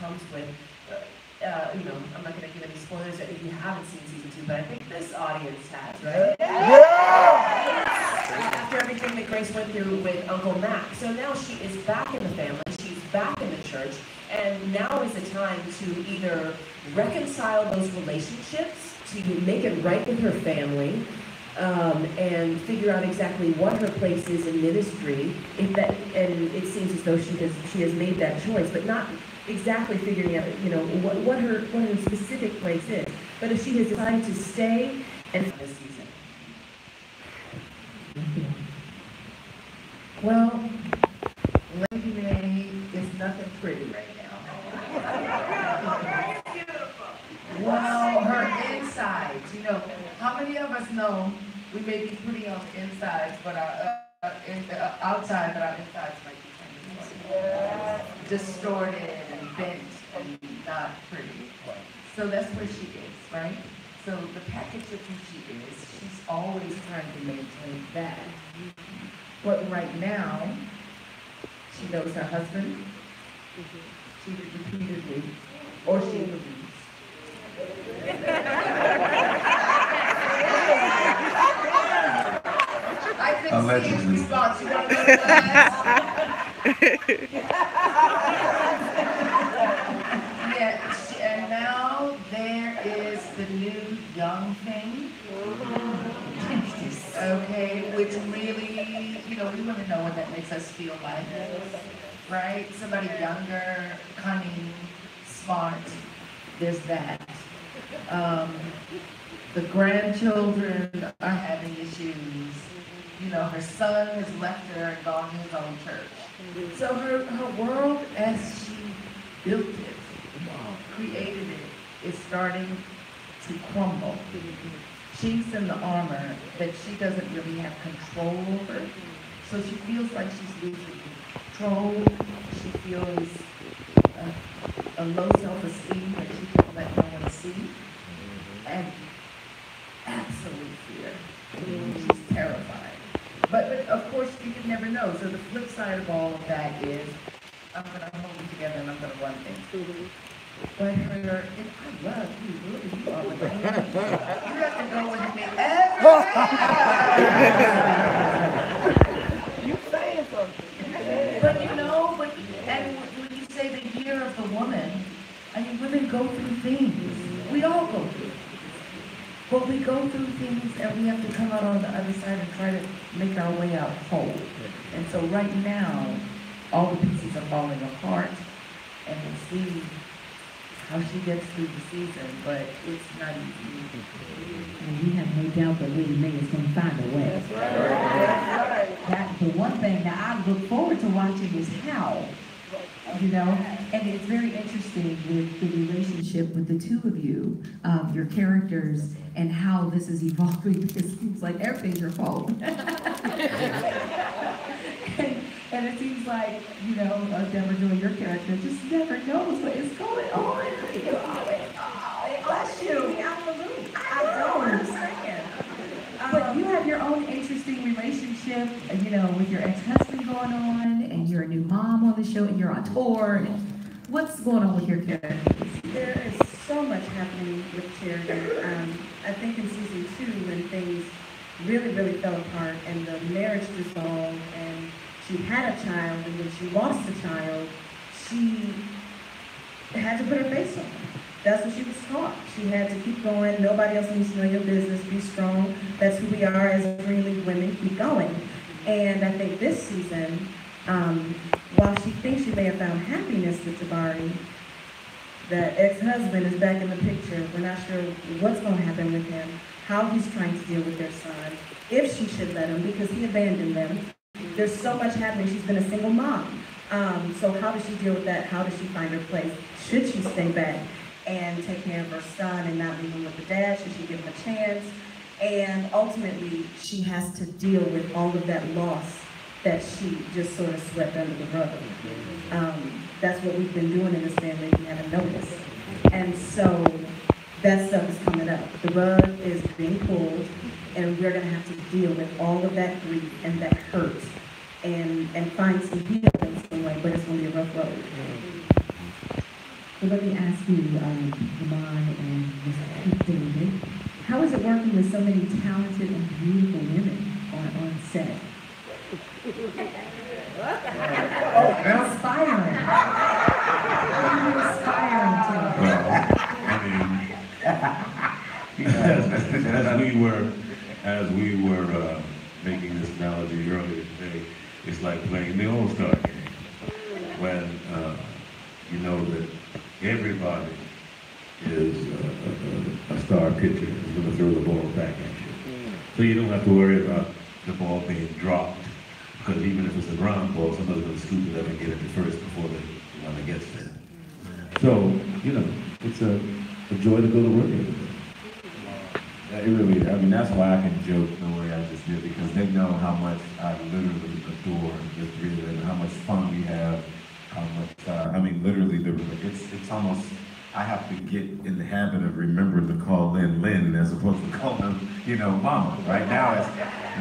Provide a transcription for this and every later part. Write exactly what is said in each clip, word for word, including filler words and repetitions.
comes with, uh, uh, you know, I'm not going to give any spoilers if you haven't seen season two, but I think this audience has, right? Yeah. Yeah. After everything that Grace went through with Uncle Mac. So now she is back in the family, she's back in the church, and now is the time to either reconcile those relationships, to make it right with her family, Um, and figure out exactly what her place is in ministry. If that, and it seems as though she has she has made that choice, but not exactly figuring out, you know, what, what her what her specific place is. But if she has decided to stay and this season. Well, Lady May is nothing pretty right now. Wow, her insides, you know. How many of us know we may be pretty on the inside, but our uh, in the, uh, outside, but our insides might be kind of distorted and bent and not pretty? So that's where she is, right? So the package of who she is, she's always trying to maintain that. But right now, she knows her husband. She repeatedly, or she believes. I think Allegedly. Response, you want to go to yeah, she, and now there is the new young thing. Okay, which really, you know, we want to know what that makes us feel like. Right? Somebody younger, cunning, smart. There's that. Um, the grandchildren are having issues. You know, her son has left her and gone to his own church. So her, her world as she built it, created it, is starting to crumble. She's in the armor that she doesn't really have control over. So she feels like she's losing control. She feels a, a low self-esteem that she can't let no one see. And absolute fear. She's terrified. But, but of course, you can never know. So the flip side of all of that is, I'm going to hold it together and I'm going to run things. But her, I love you, really, you are with me. You have to go with me everywhere. You're saying something. But you know, when, and when you say the year of the woman, I mean, women go through things. We all go through. But we go through things and we have to come out on the other side and try to make our way out whole. And so right now, all the pieces are falling apart and we'll see how she gets through the season, but it's not easy. And we have no doubt that Lady May is going to find a way. That's right. That's right. That's the one thing that I look forward to watching is how, you know, and it's very interesting with the relationship with the two of you, um, your characters, and how this is evolving, because it seems like everything's your fault. and, and it seems like, you know, uh, Deborah Joy, your character, just never knows what is going on. You always, oh, bless you. Absolutely. I know what I'm saying. But you have your own interesting relationship, you know, with your ex-husband going on, and you're a new mom on the show, and you're on tour. And what's going on with your characters? There is so much happening with Charity. Um, I think in season two, when things really, really fell apart, and the marriage dissolved, and she had a child, and when she lost the child, she had to put her face on it. That's what she was taught. She had to keep going. Nobody else needs to know your business. Be strong. That's who we are as Greenleaf women. Keep going. And I think this season, um, while she thinks she may have found happiness with Jabari, the ex-husband is back in the picture. We're not sure what's going to happen with him, how he's trying to deal with their son, if she should let him, because he abandoned them. There's so much happening. She's been a single mom. Um, so how does she deal with that? How does she find her place? Should she stay back and take care of her son and not leave him with the dad? Should she give him a chance? And ultimately, she has to deal with all of that loss that she just sort of swept under the rug. Um, that's what we've been doing in this family, if you haven't noticed. And so that stuff is coming up. The rug is being pulled, and we're gonna have to deal with all of that grief and that hurt and, and find some healing in some way, but it's gonna be a rough road. Well, let me ask you, um, Lamman and Mister Keith David, how is it working with so many talented and beautiful women on, on set? Oh, inspiring. Inspiring to me. As we were, as we were uh, making this analogy earlier today, it's like playing the All-Star game when uh, you know that everybody is uh, a, a star pitcher is going to throw the ball back at you. So you don't have to worry about the ball being dropped, because even if it's a ground ball, somebody's going to scoop it up and get it to first before the runner gets there. So, you know, it's a, a joy to go to work every day. It really is. I mean, that's why I can joke the way I just did, because they know how much I literally adore this video and how much fun we have. How much, uh, I mean, literally, the, it's it's almost, I have to get in the habit of remembering to call Lynn Lynn as opposed to calling them, you know, Mama. Right now it's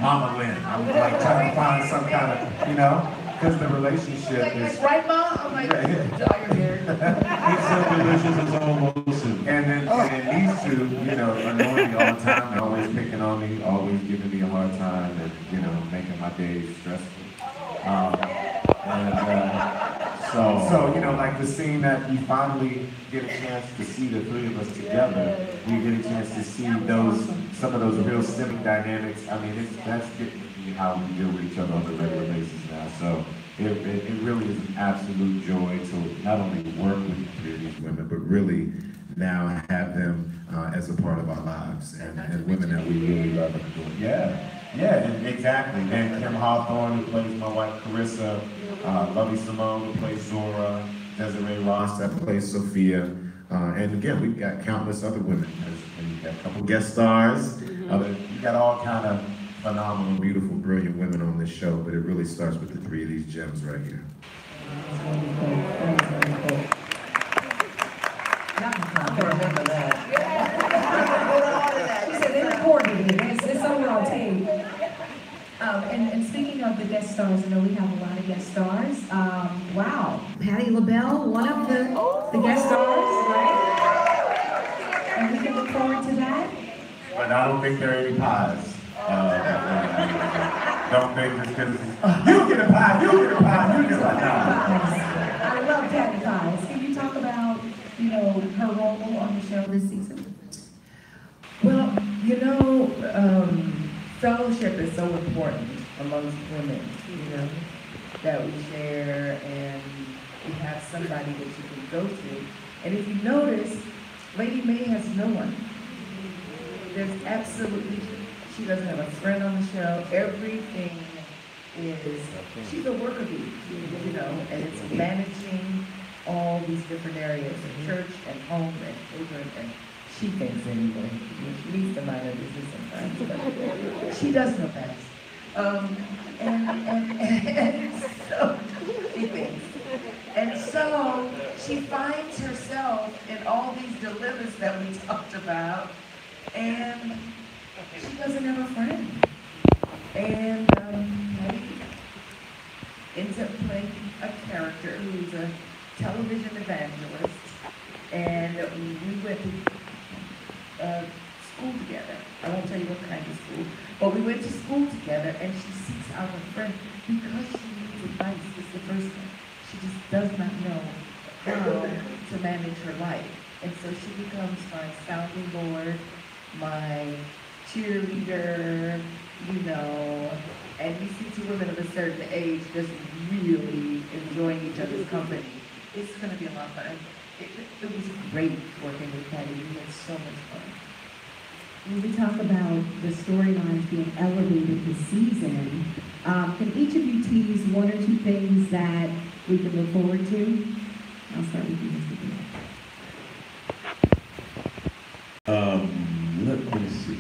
Mama Lynn. I'm like trying to find some kind of, you know, because the relationship like, is... Like, right, Mom? I'm like, dog, you're here. It's so delicious, it's almost... And then oh. and these two, you know, annoying all the time, always picking on me, always giving me a hard time, and, you know, making my days stressful. Um, and, uh, so, so, you know, like the scene that you finally get a chance to see the three of us together, you get a chance to see those, some of those real civic dynamics. I mean, it's, that's getting to be how we deal with each other on a regular basis now. So it, it, it really is an absolute joy to not only work with these women, but really now have them uh, as a part of our lives, and, and women that we really love and adore. Yeah. Yeah, exactly. And Kim Hawthorne, who plays my wife Carissa, uh, Lovey Simone, who plays Zora, Desiree Ross, that plays Sophia, uh, and again, we've got countless other women. We've got a couple guest stars. Mm-hmm. Other, we've got all kind of phenomenal, beautiful, brilliant women on this show, but it really starts with the three of these gems right here. I remember that. Yeah. She said they recorded it. It's, it's on our tape. Um, and, and speaking of the guest stars, I know we have a lot of guest stars. Um, wow, Patti LaBelle, one of the, the guest stars, right? And we can look forward to that. But I don't think there are any pies. Uh, don't think just because you get a pie, you get a pie, you get a pie. I love Patti pies. Can you talk about, you know, her role on the show this season? Well, you know. Um, Fellowship is so important amongst women, you know, that we share and we have somebody that you can go to. And if you notice, Lady May has no one. There's absolutely, she doesn't have a friend on the show. Everything is, she's a worker bee, you know, and it's managing all these different areas, church and home and children and she thinks anyway. She needs to mind her business sometimes, but she does her best. Um, and, and, and so she thinks. And so she finds herself in all these dilemmas that we talked about, and she doesn't have a friend. And um, she ends up playing a character who's a television evangelist, and we went to Uh, school together. I won't tell you what kind of school, but we went to school together, and she seeks out a friend because she needs advice. It's the first thing. She just does not know how to manage her life, and so she becomes my sounding board, my cheerleader, you know, and you see two women of a certain age just really enjoying each other's company. It's going to be a lot of fun. It, it was great working with Patti. We had so much fun. When we talk about the storylines being elevated this season, um, can each of you tease one or two things that we can look forward to? I'll start with you, Mister David. Um, let me see.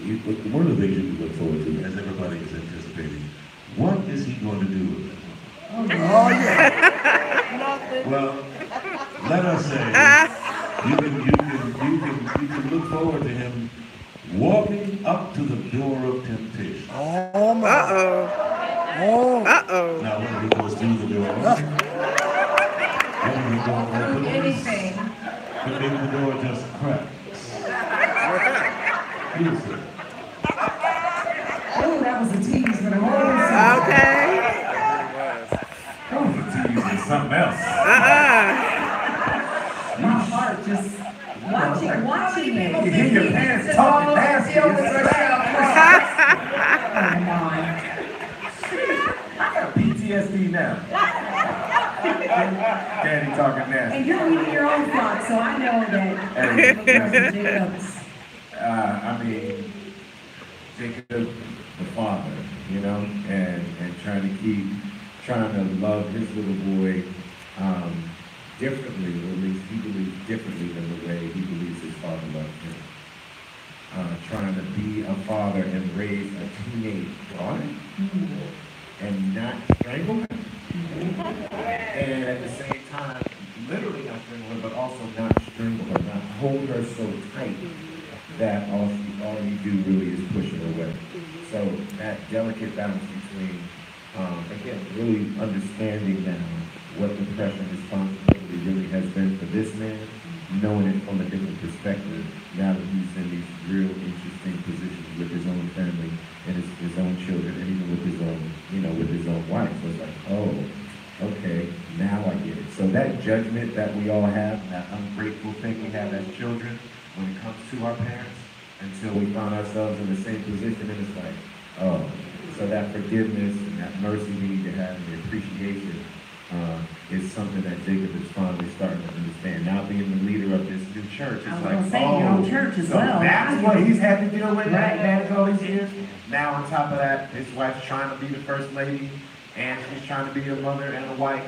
One of the things you can look forward to, as everybody is anticipating, what is he going to do with it? Oh, no. Oh yeah. Nothing. Well, let us say, you can, you, can, you, can, you can look forward to him walking up to the door of temptation. Oh, my. Uh-oh. Oh. Uh-oh. Now, when he goes through the door, when he goes through anything. but maybe the door just cracked. Beautiful. Oh, that was a tease for the whole song. Okay. That was a tease for something else. Uh-uh. My heart just watching, watching it. You get your pants tall, ass young, and right out. I got P T S D now. Daddy talking now. And you're eating your own flock, so I know that. Hey, uh, I mean, Jacob, the father, you know, and, and trying to keep, trying to love his little boy um, differently, or at least he believes differently than the way he believes his father loved him. Uh, trying to be a father and raise a teenage daughter mm-hmm. and not strangle her. And at the same time, literally not strangle her, but also not strangle her, not hold her so tight that all, all you do really is push her away. So that delicate balance between, um, again, really understanding now what the pressure and responsibility really has been for this man, knowing it from a different perspective, now that he's in these real interesting positions with his own family and his, his own children, and even with his own, you know, with his own wife. So it's like, oh, okay, now I get it. So that judgment that we all have, that ungrateful thing we have as children when it comes to our parents, until we find ourselves in the same position, and it's like, oh. So that forgiveness and that mercy we need to have and the appreciation uh, is something that Jacob is finally starting to understand. Now being the leader of this new church, it's like, say, oh, your own church as so well. That's what he's had to deal with right. That all these years. Now on top of that, his wife's trying to be the first lady, and she's trying to be a mother and a wife,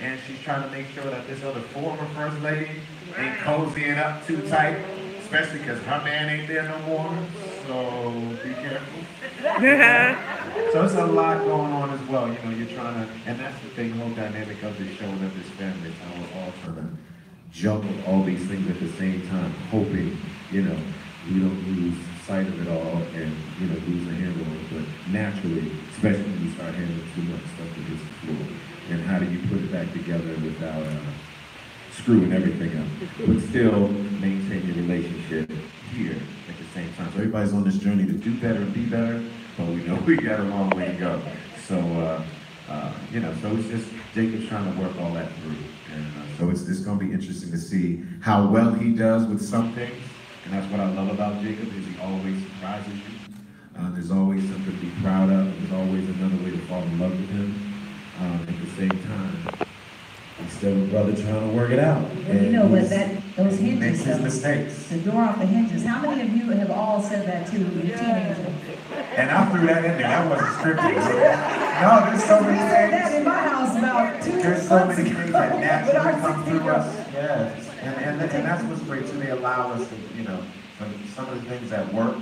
and she's trying to make sure that this other former first lady ain't cozying up too tight, especially because her man ain't there no more, so be careful. So there's a lot going on as well, you know, you're trying to, and that's the thing, the whole dynamic of this show and of this family is how we're all trying to juggle all these things at the same time, hoping, you know, we don't lose sight of it all and, you know, lose a handle on it. But naturally, especially when you start handling too much stuff that is cool, and how do you put it back together without uh, screwing everything up, but still maintain your relationship here at the same time. So everybody's on this journey to do better and be better, but we know we got a long way to go. So, uh, uh, you know, so it's just Jacob's trying to work all that through. And uh, so it's, it's going to be interesting to see how well he does with some things. And that's what I love about Jacob, is he always surprises you. Uh, there's always something to be proud of. There's always another way to fall in love with him. Um, at the same time, he's still a brother trying to work it out. And you know what, that, those hinges, makes his though, mistakes. The door off the hinges. How many of you have all said that to when you're a teenager? And I threw that in there. That wasn't scripted. No, there's so many things. I said that in my house about two There's so many things that naturally come through us. Yes. And, and, and that's what's great too, they allow us to, you know, some of the things that work,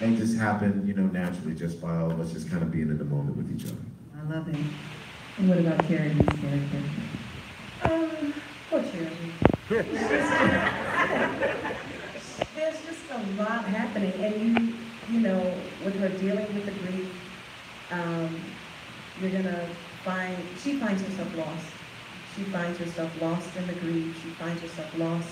they just happen, you know, naturally, just by all of us just kind of being in the moment with each other. I love it. And what about Carrie's character? Um, poor Carrie. There's just a lot happening, and you, you know, with her dealing with the grief, um, you're gonna find, she finds herself lost. She finds herself lost in the grief. She finds herself lost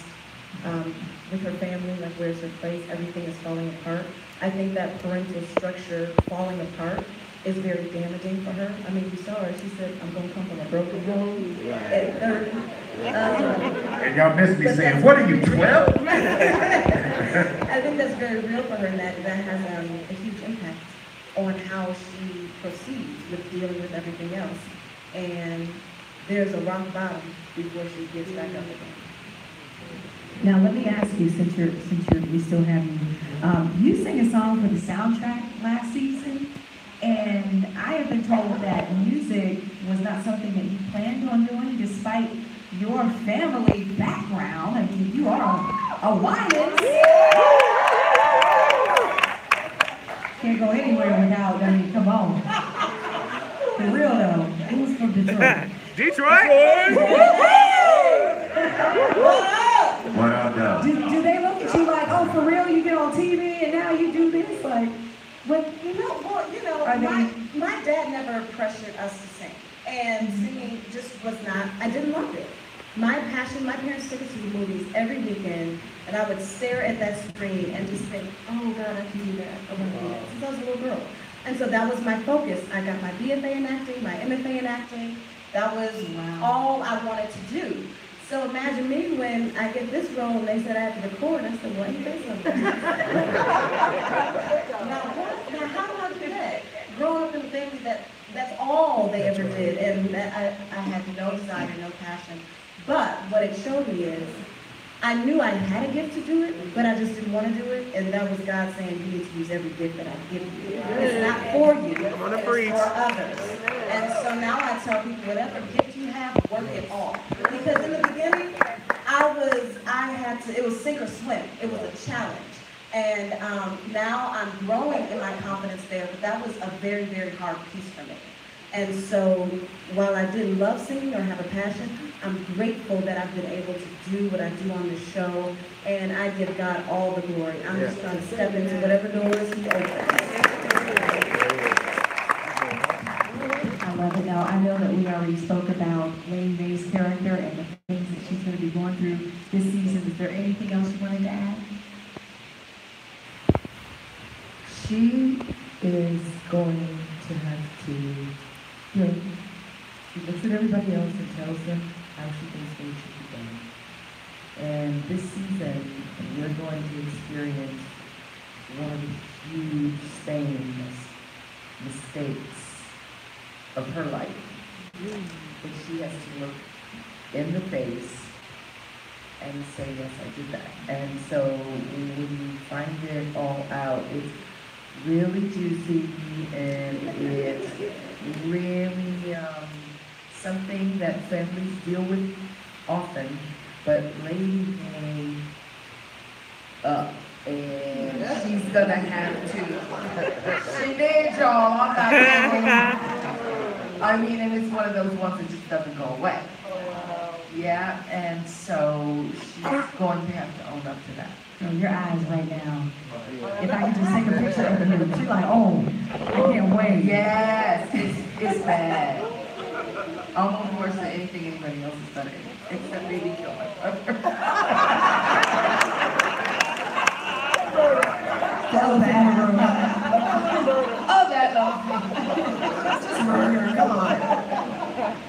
um, with her family, like where's her place? Everything is falling apart. I think that parental structure falling apart is very damaging for her. I mean, you saw her. She said, I'm going to come from a broken home at thirty. Um, and y'all missed me saying, what are you, twelve? I think that's very real for her, and that, that has um, a huge impact on how she proceeds with dealing with everything else. And there's a rock bottom before she gets back up again. Now let me ask you, since you're since you're we still have you, um, you sang a song for the soundtrack last season, and I have been told that music was not something that you planned on doing, despite your family background. I mean, you are Hawaiian. Can't go anywhere without. I mean, come on. For real though, it was from Detroit. Detroit! What up, though? Do, do they look at you like, oh, for real, you get on T V and now you do this? Like, but you know, well, you know, my, they... my dad never pressured us to sing. And singing just was not, I didn't love it. My passion, my parents took us to the movies every weekend, and I would stare at that screen and just think, oh God, I can do that. Oh my God, since I was a little girl. And so that was my focus. I got my B F A in acting, my M F A in acting. That was wow. all I wanted to do. So imagine me when I get this role and they said I have to record. I said, well, you did something. now, what, now, how do I do that? Growing up in things that that's all they ever did, and I, I had no desire, no passion. But what it showed me is, I knew I had a gift to do it, but I just didn't want to do it, and that was God saying, you need to use every gift that I've given you. It's not for you, it's for others. And so now I tell people, whatever gift you have, work it all. Because in the beginning, I was, I had to, it was sink or swim. It was a challenge. And um, now I'm growing in my confidence there, but that was a very, very hard piece for me. And so while I didn't love singing or have a passion, I'm grateful that I've been able to do what I do on this show, and I give God all the glory. I'm yeah. just going to step into whatever doors He opens. I love it. Now, I know that we already spoke about Lane May's character and the things that she's going to be going through this season. Is there anything else you wanted to add? She is going to have to, you know, she looks at everybody else and tells them how she thinks things should be done. And this season, you're going to experience one huge stainless mistakes of her life. But she has to look in the face and say, yes, I did that. And so when you find it all out, it's really juicy, and it's really, um, something that families deal with often, but Lady came up, and she's gonna have to. She did, y'all. I'm not kidding. I mean, and it's one of those ones that just doesn't go away. Yeah, and so she's going to have to own up to that. So your eyes right now. If I could just take a picture of them, she's like, oh, I can't wait. Yes, it's, it's bad. I won't force anything anybody else has done, except maybe kill my brother. That was bad. Oh, that love. Just murder, come on.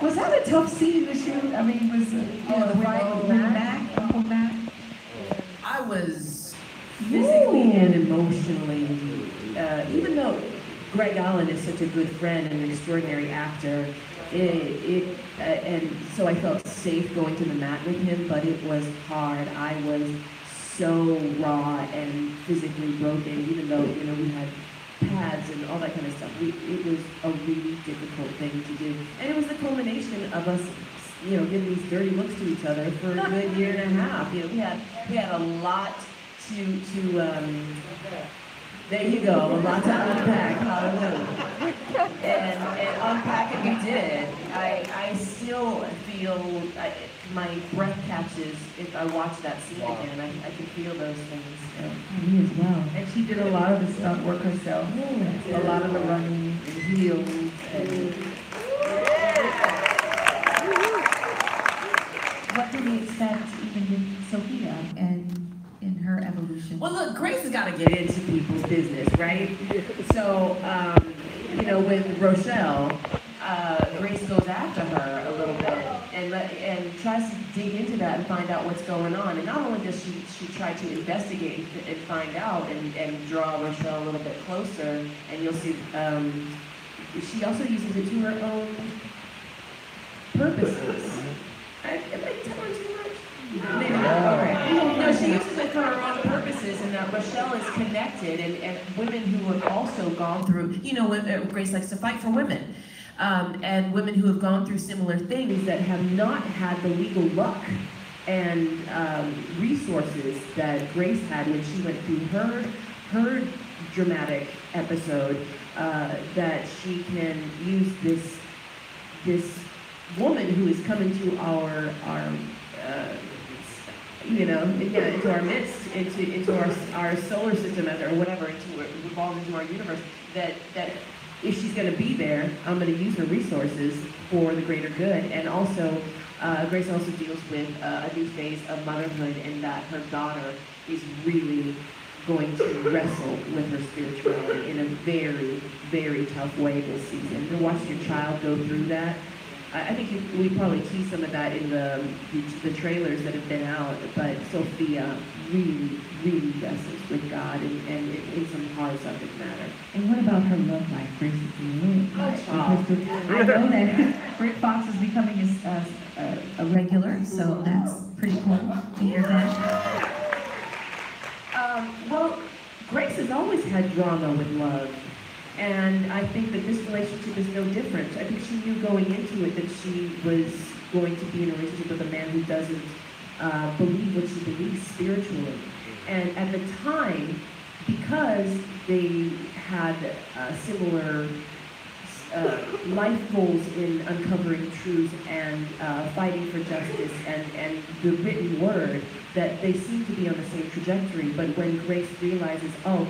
Was that a tough scene to shoot? I mean, was it, you know, the fight with Mac, Uncle Mac? I was physically and emotionally, uh, even though Greg Allen is such a good friend and an extraordinary actor, It, it uh, and so I felt safe going to the mat with him, but it was hard. I was so raw and physically broken, even though, you know, we had pads and all that kind of stuff. We, it was a really difficult thing to do, and it was the culmination of us, you know, giving these dirty looks to each other for a good year and a half. You know, we had we had a lot to to. Um, there you go, a lot to unpack. Hallelujah. And, and unpack it we did. I, I still feel, I, my breath catches if I watch that scene wow. again. I, I can feel those things. And me as well. And she did a lot of the stunt work herself. Yeah. A lot of the running and heels. And yeah. What do we expect even with Sophia and in her evolution? Well, look, Grace has got to get into people's business, right? So, um, you know, with Rochelle, uh, Grace goes after her a little bit and let, and tries to dig into that and find out what's going on. And not only does she, she try to investigate and find out and, and draw Rochelle a little bit closer, and you'll see um, she also uses it to her own purposes. I, am I telling too much? Maybe not. All right. No, she uses it for her own purposes. And that Rochelle is connected, and, and women who have also gone through, you know, Grace likes to fight for women, um, and women who have gone through similar things that have not had the legal luck and um, resources that Grace had when she went through her, her dramatic episode, uh, that she can use this, this woman who is coming to our, our uh, you know, yeah, into our midst, into into our our solar system, as, or whatever, into it evolves into our universe. That that if she's going to be there, I'm going to use her resources for the greater good, and also uh, Uh, Grace also deals with uh, a new phase of motherhood, and that her daughter is really going to wrestle with her spirituality in a very, very tough way this season. To watch your child go through that, I, I think you, we probably see some of that in the, the the trailers that have been out, but Sophia really, really wrestles with God and, and in some hard subject matter. And what about her love life, Grace? Oh, I know that Rick Fox is becoming a, a, a regular, so that's pretty cool to hear that. Um, well, Grace has always had drama with love, and I think that this relationship is no different. I think she knew going into it that she was going to be in a relationship with a man who doesn't uh, believe what she believes spiritually. And at the time, because they had uh, similar uh, life goals in uncovering truth and uh, fighting for justice and, and the written word, that they seem to be on the same trajectory. But when Grace realizes, oh,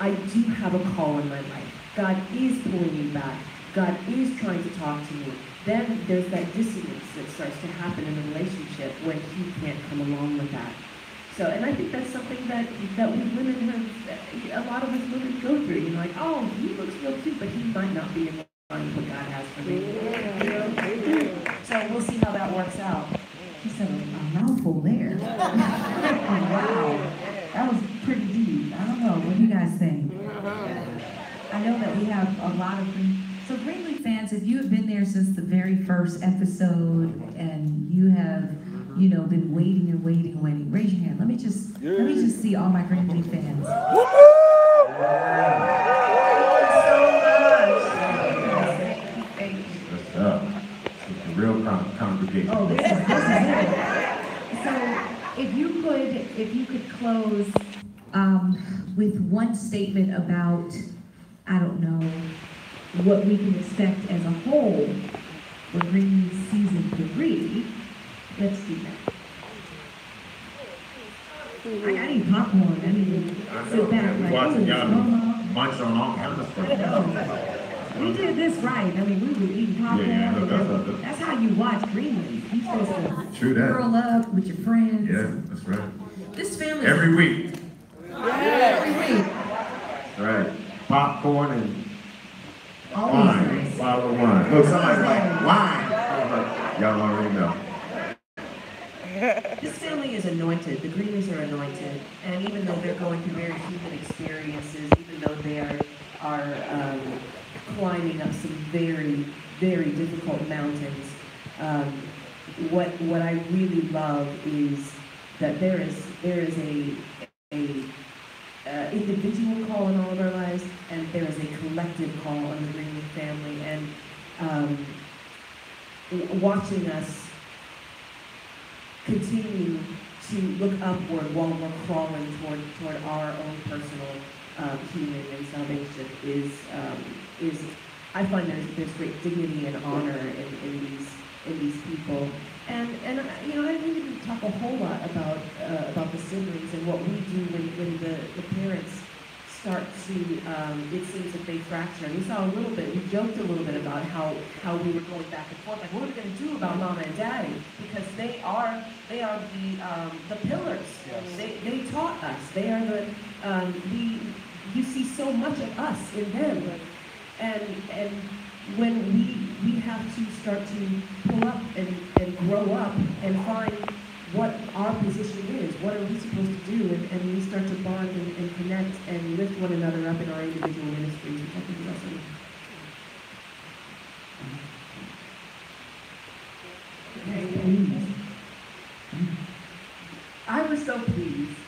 I do have a call in my life. God is pulling me back. God is trying to talk to me. Then there's that dissonance that starts to happen in the relationship when he can't come along with that. So, and I think that's something that, that we women have, a lot of us women go through. You know, like, oh, he looks real cute, but he might not be in line with what God has for me. Yeah. You know? Yeah. So we'll see how that works out. He said, a mouthful there. Wow. That was pretty deep. I don't know. What do you guys think? I know that we have a lot of... So Greenleaf fans, if you have been there since the very first episode and you have, you know, been waiting and waiting and waiting, raise your hand. Let me just, let me just see all my Greenleaf fans. Real con congregation. Oh, this is, this is so if you could, if you could close um, with one statement about, I don't know, what we can expect as a whole for Greenleaf season three, let's do that. I gotta eat popcorn. I need to sit back and like, munch on all kinds of stuff. We did this right. I mean, we were eating popcorn. Yeah, yeah, that's, that's, that's how you watch Greenleaf. You supposed to curl up with your friends. Yeah, that's right. This family every week. Yeah. Every week. All right. Popcorn and always wine. Nice. Bottle of wine. Look, somebody's like wine. Like, y'all already know. This family is anointed. The Greenleafs are anointed, and even though they're going through very human experiences, even though they are are. Um, climbing up some very, very difficult mountains. Um, what what I really love is that there is there is a a uh, individual call in all of our lives, and there is a collective call on the Greenleaf family. And um, watching us continue to look upward while we're crawling toward toward our own personal um, healing and salvation is. Um, is I find there's, there's great dignity and honor in, in these in these people, and and you know I didn't talk a whole lot about uh, about the siblings and what we do when, when the, the parents start to um, it seems that they fracture. And we saw a little bit, we joked a little bit about how how we were going back and forth, like what are we going to do about Mama and Daddy, because they are they are the um, the pillars. Yes. They they taught us. They are the um, the you see so much of us in them. Like, And, and when we, we have to start to pull up and, and grow up and find what our position is, what are we supposed to do, and, and we start to bond and, and connect and lift one another up in our individual ministries, which I think is awesome. I was so pleased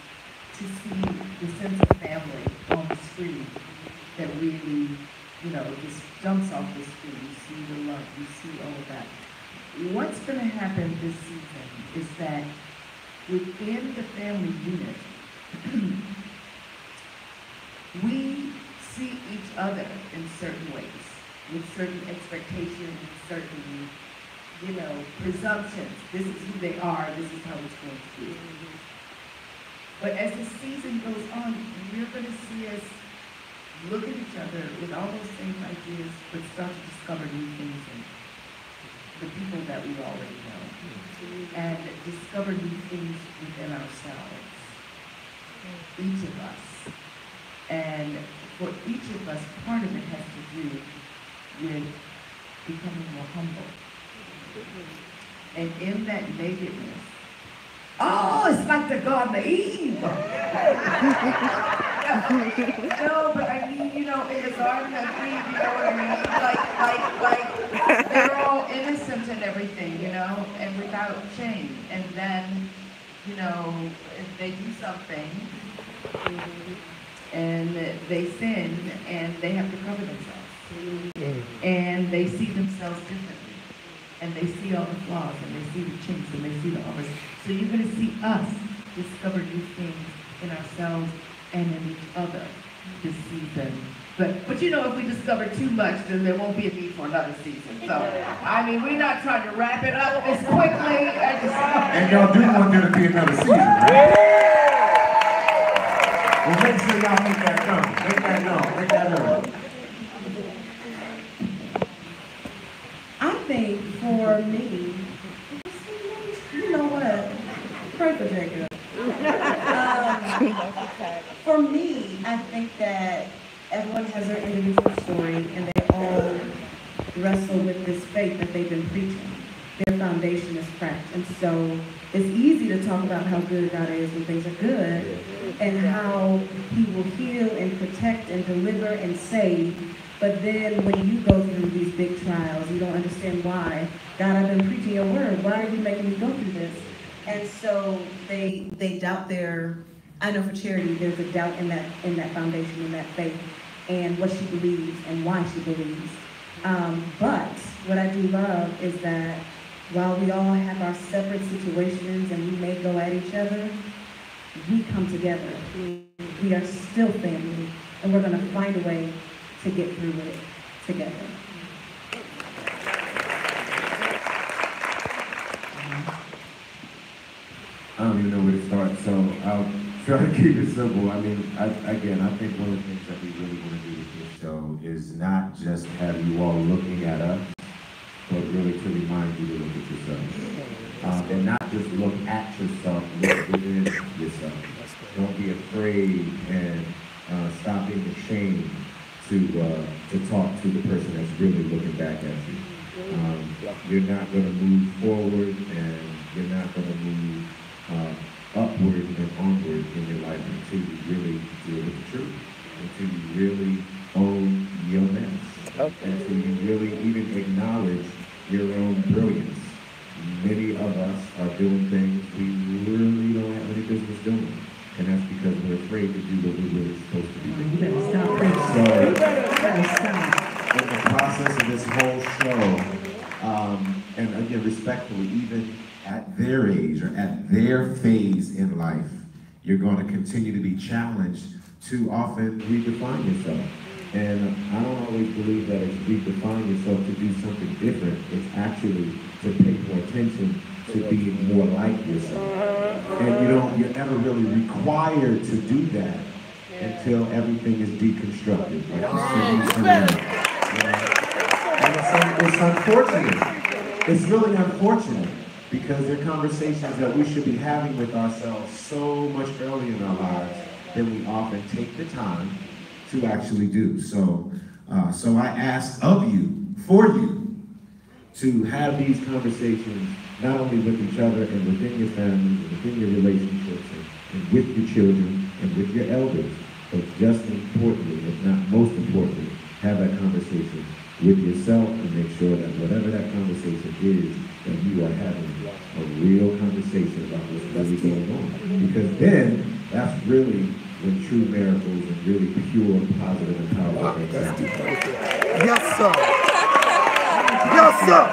to see the sense of family on the screen that really, you know, it just jumps off the screen. You see the love, you see all of that. What's going to happen this season is that within the family unit, we see each other in certain ways, with certain expectations, certain, you know, presumptions. This is who they are, this is how it's going to be. But as the season goes on, you're going to see us look at each other with all those same ideas, but start to discover new things in the people that we already know. and discover new things within ourselves, each of us. And for each of us, part of it has to do with becoming more humble. And in that nakedness, oh, it's like the Garden of Eden. No, but I mean, you know, in the Garden of Eden, you know what I mean? Like, like, like, they're all innocent and everything, you know, and without shame. And then, you know, they do something, and they sin, and they have to cover themselves. And they see themselves differently. And they see all the flaws, and they see the chinks, and they see the others. So you're going to see us discover new things in ourselves and in each other this season. But, but you know, if we discover too much, then there won't be a need for another season. So, I mean, we're not trying to wrap it up as quickly as just... And y'all do want there to be another season, right? Well, make sure y'all make that known. Make that known. Make that known. Thing for me, you know what? Pray for Jacob. Um, for me, I think that everyone has their individual story, and they all wrestle with this faith that they've been preaching. Their foundation is cracked, and so it's easy to talk about how good God is when things are good, and how He will heal and protect and deliver and save. But then when you go through these big trials, you don't understand why. God, I've been preaching your word. Why are you making me go through this? And so they they doubt their, I know for Charity, there's a doubt in that in that foundation, in that faith, and what she believes and why she believes. Um, but what I do love is that while we all have our separate situations and we may go at each other, we come together. We are still family, and we're going to find a way to get through it together. I don't even know where to start, so I'll try to keep it simple. I mean, I, again, I think one of the things that we really want to do with this show is not just have you all looking at us, but really to remind you to look at yourself. Um, and not just look at yourself, look within yourself. Don't be afraid and uh, stop being ashamed to uh, to talk to the person that's really looking back at you. Um, you're not going to move forward, and you're not going to move uh, upward and onward in your life until you really deal with the truth, until you really own your mess, okay. Until you really even acknowledge your own brilliance. Many of us are doing things we really don't have any business doing. And that's because we're afraid to do what we were supposed to be doing. You better stop. So, you better stop. In the process of this whole show, um, and again, respectfully, even at their age or at their phase in life, you're going to continue to be challenged to often redefine yourself. And I don't always believe that if you redefine yourself to do something different, it's actually to pay more attention to be more like yourself. And you don't, you're never really required to do that until everything is deconstructed. Like it's, you know? And it's, it's unfortunate. It's really unfortunate because there are conversations that we should be having with ourselves so much earlier in our lives that we often take the time to actually do. So, uh, so I ask of you, for you, to have these conversations not only with each other and within your families, and within your relationships, and, and with your children, and with your elders, but just importantly, if not most importantly, have that conversation with yourself and make sure that whatever that conversation is, that you are having a real conversation about what's really going on. Because then, that's really when true miracles and really pure, positive, and powerful things happen. Yes, sir. Yes, sir.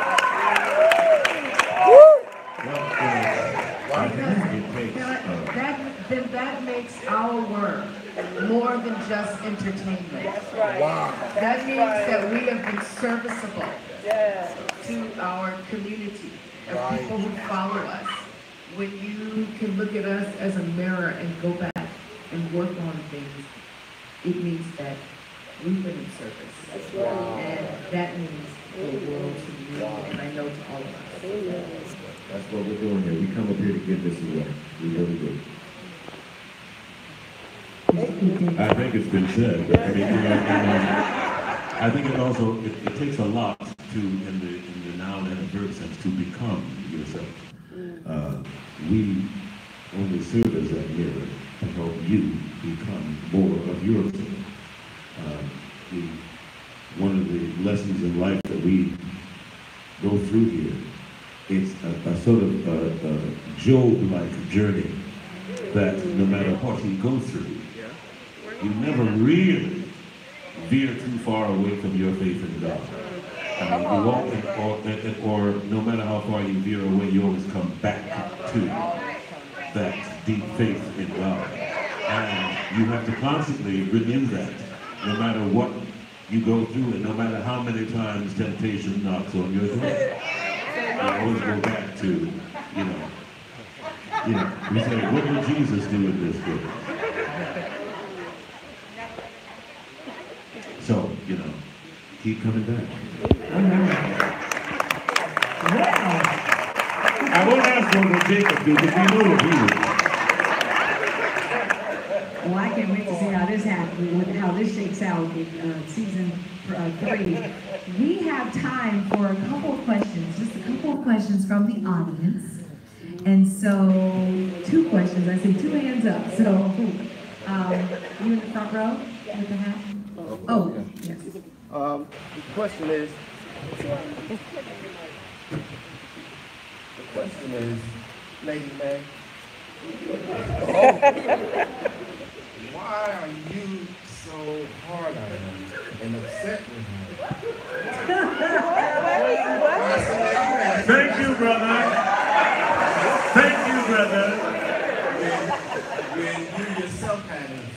Then that makes our work more than just entertainment. That's right. Wow. That means that we have been serviceable to our community of people who follow us. When you can look at us as a mirror and go back and work on things, it means that we've been in service. And that means the world to you, and I know to all of us. That's what we're doing here. We come up here to give this away. We really do. I think it's been said. But I mean, you know, and, um, I think it also it, it takes a lot to, in the in the noun and the verb sense, to become yourself. Uh, we only serve as a mirror to help you become more of yourself. Uh, the, one of the lessons in life that we go through here, it's a, a sort of a, a Job-like journey that no matter what you go through, you never really veer too far away from your faith in God. I mean, you walk in, or, or no matter how far you veer away, you always come back to that deep faith in God. And you have to constantly renew that, no matter what you go through and no matter how many times temptation knocks on your door. You always go back to, you know, you know, we say, what would Jesus do in this book? So, you know, keep coming back. I won't ask what would Jacob do, but we know what he would do. Well, I can't wait to see how this happens, how this shakes out in uh, season uh, three. We have time for a couple of questions, just a couple of questions from the audience. And so, two questions. I see two hands up. So, um, you in the front row with the hat? Oh, yes. Um, the question is, the question is, Lady May, oh, why are you so hard on her and upset with her? Thank you, brother. Thank you, brother. When, when you yourself had anything.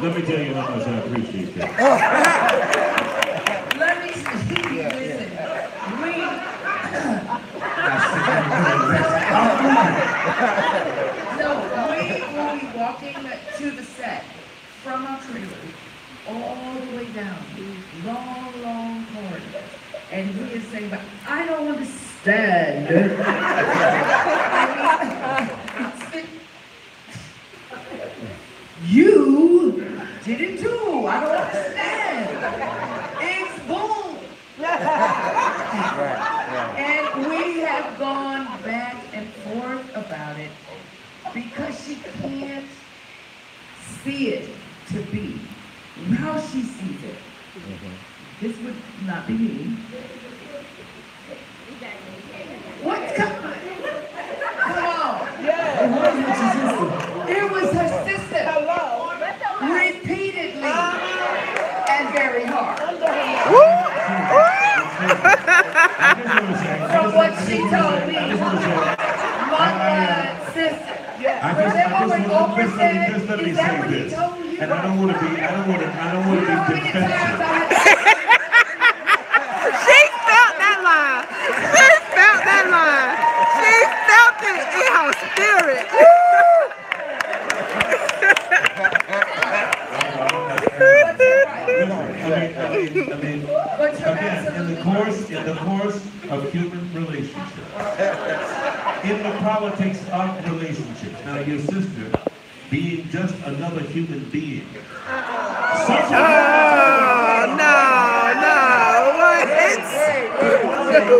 Let me tell you how much I appreciate that. Let me see. Yeah, listen. Yeah. We. No, we will be walking to the set from our trailer all the way down these long, long corridors. And he is saying, but I don't understand. You. Did it too. I don't understand. It's bull. And we have gone back and forth about it because she can't see it to be how she sees it. This would not be me. What's coming? Come on. It wasn't her sister. It was her sister. Hello. Repeatedly and very hard. From what she told me, mother, sister. Remember when Oprah said, "Is that what he told you?" And I don't want to be. I don't want to. I don't want to be defensive. She felt that line. She felt that line. She felt it in her spirit. I mean, I mean, again, in the course, in the course of human relationships, in the politics of relationships. Now, your sister being just another human being. Oh no,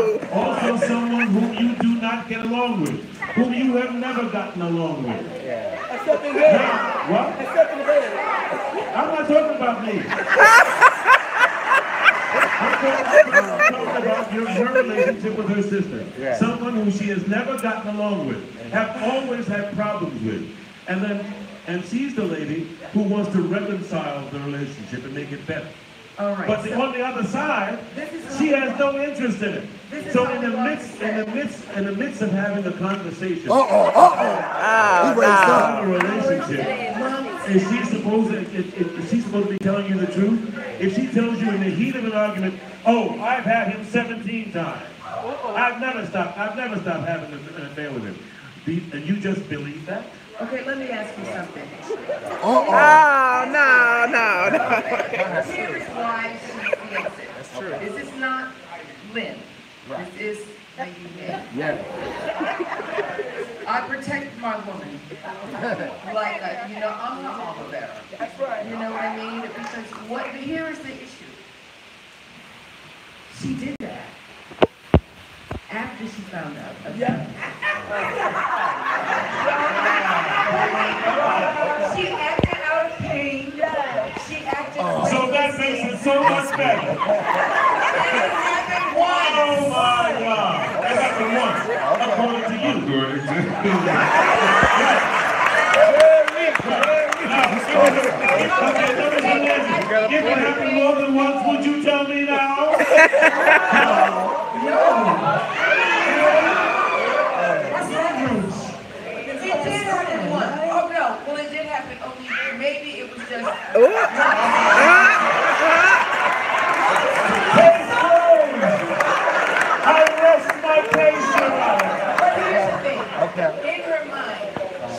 no, what? Also, someone whom you do not get along with, whom you have never gotten along with. Yeah. Except in bed. What? Except in bed. I'm not talking about me. I'm talking about your, her relationship with her sister. Yeah. Someone who she has never gotten along with, have always had problems with. And then, and she's the lady who wants to reconcile the relationship and make it better. All right, but so the, on the other side, she has no interest in it. So in the midst, in the midst, in the midst of having a conversation, uh oh, uh oh, about a relationship. Is she supposed to, is, is she supposed to be telling you the truth? If she tells you in the heat of an argument, oh, I've had him seventeen times. I've never stopped, I've never stopped having an affair with him. And you just believe that? Okay, let me ask you something. Uh -oh. oh, no, no, no. Here is why she feels it. That's true. This is not Lynn. Right. This is Lady Lynn. Yeah. I protect my woman. Like, a, you know, I'm the armor bearer. That's right. You know what I mean? Because what, but here is the issue. She did that after she found out. Yeah. She acted out of pain. Yeah. She acted out of pain. So that makes it so much better. It happened once. Oh my God. That happened once. According to you. If it happened more than once, would you tell me now? That's outrage. It did happen once. Oh no. Well, it did happen only maybe it was just. I rest my patience. But here's the thing. Okay. In her mind,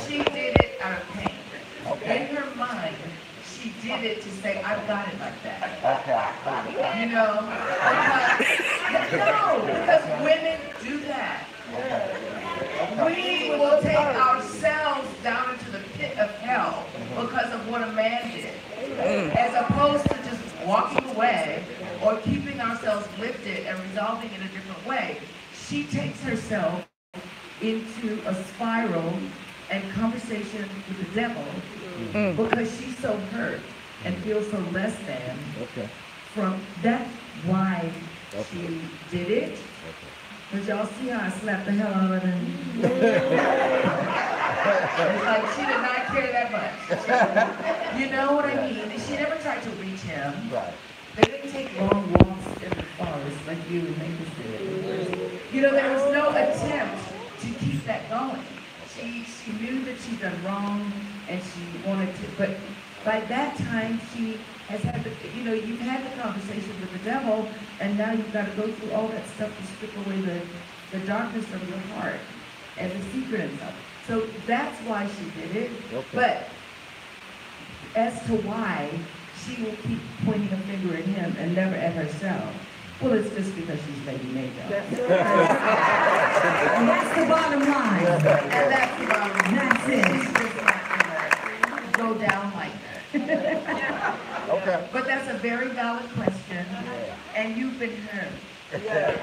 she did it out of pain. Okay. In her mind, she did it to say, I've got it like that. Okay. You know? No, because women do that. We will take ourselves down into the pit of hell because of what a man did, as opposed to just walking away or keeping ourselves lifted and resolving it a different way. She takes herself into a spiral and conversation with the devil because she's so hurt and feels so less than. From that's why she did it. Did y'all see how I slapped the hell out of him? It's like she did not care that much. You know what I mean? She never tried to reach him. Right. They didn't take long walks in the forest like you and Nathan did. You know, there was no attempt to keep that going. She she knew that she'd done wrong and she wanted to, but by that time she has had the, you know, you've had the conversation with the devil, and now you've got to go through all that stuff to strip away the, the darkness of your heart and the secret and stuff. So that's why she did it. Okay. But as to why, she will keep pointing a finger at him and never at herself. Well, it's just because she's Lady May. That's right. And that's the bottom line. And that's the bottom line. That's it. She's just not going to go down like that. Okay. But that's a very valid question, and you've been hurt. Yeah.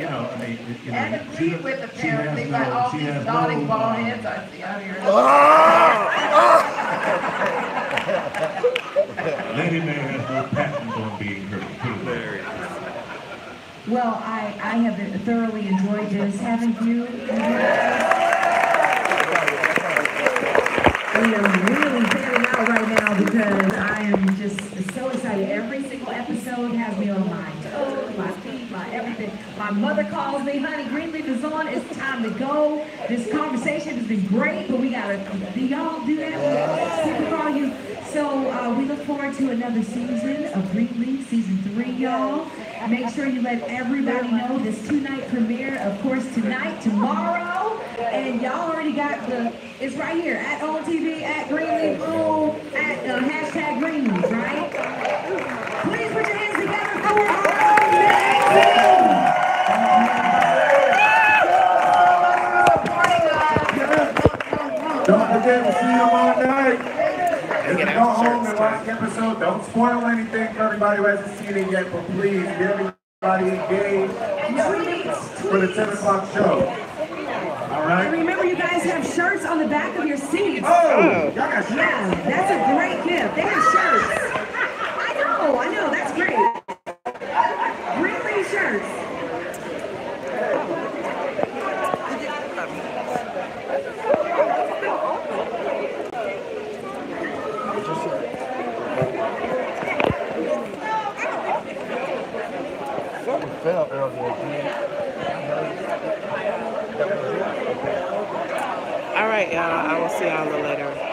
You know, I mean, you know, and agreed with apparently by no, all these nodding no, bald heads I see out here. Oh! Lady May has no patent on being hurt. Too. Well, I I have thoroughly enjoyed this, haven't you? We are really figuring out right now because I am just so excited. Every single episode has me on my toes, my feet, my everything. My mother calls me, honey, Greenleaf is on, it's time to go. This conversation has been great, but we gotta, do y'all do that? You. So uh, we look forward to another season of Greenleaf, season three, y'all. Make sure you let everybody know this two-night premiere, of course, tonight, tomorrow. And y'all already got the, it's right here, at OWN T V, at Greenleaf, oh, at uh, hashtag Greenleaf, right? Please put your hands together for OWN Magazine! Don't forget to see you all night. If you go home and watch the episode, don't spoil anything for everybody who hasn't seen it yet, but please, get everybody engaged for the ten o'clock show. Right. And remember, you guys have shirts on the back of your seats. Oh, gosh. Yeah, that's a great gift. They have shirts. I know, I know, that's great. Really shirts. Something fell earlier. All right, y'all. I will see y'all later.